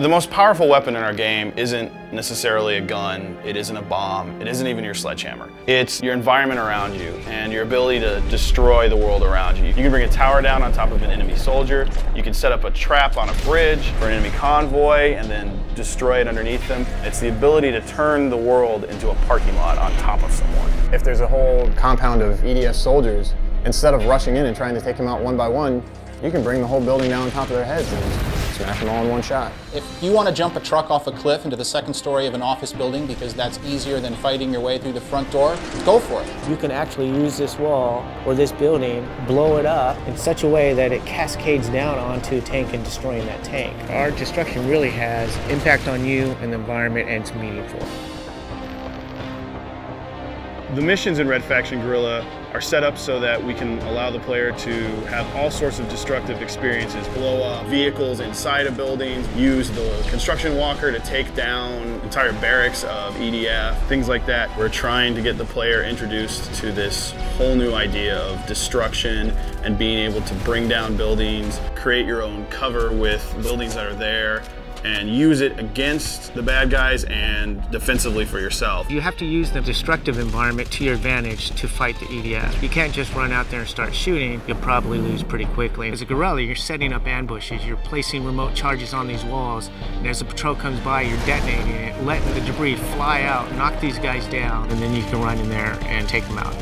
The most powerful weapon in our game isn't necessarily a gun, it isn't a bomb, it isn't even your sledgehammer. It's your environment around you and your ability to destroy the world around you. You can bring a tower down on top of an enemy soldier, you can set up a trap on a bridge for an enemy convoy and then destroy it underneath them. It's the ability to turn the world into a parking lot on top of someone. If there's a whole compound of EDF soldiers, instead of rushing in and trying to take them out one by one, you can bring the whole building down on top of their heads and smash them all in one shot. If you want to jump a truck off a cliff into the second story of an office building because that's easier than fighting your way through the front door, go for it. You can actually use this wall or this building, blow it up in such a way that it cascades down onto a tank and destroying that tank. Our destruction really has impact on you and the environment, and it's meaningful. The missions in Red Faction Guerrilla are set up so that we can allow the player to have all sorts of destructive experiences, blow up vehicles inside of buildings, use the construction walker to take down entire barracks of EDF, things like that. We're trying to get the player introduced to this whole new idea of destruction and being able to bring down buildings, create your own cover with buildings that are there, and use it against the bad guys and defensively for yourself. You have to use the destructive environment to your advantage to fight the EDF. You can't just run out there and start shooting. You'll probably lose pretty quickly. As a guerrilla, you're setting up ambushes, you're placing remote charges on these walls, and as the patrol comes by, you're detonating it, letting the debris fly out, knock these guys down, and then you can run in there and take them out.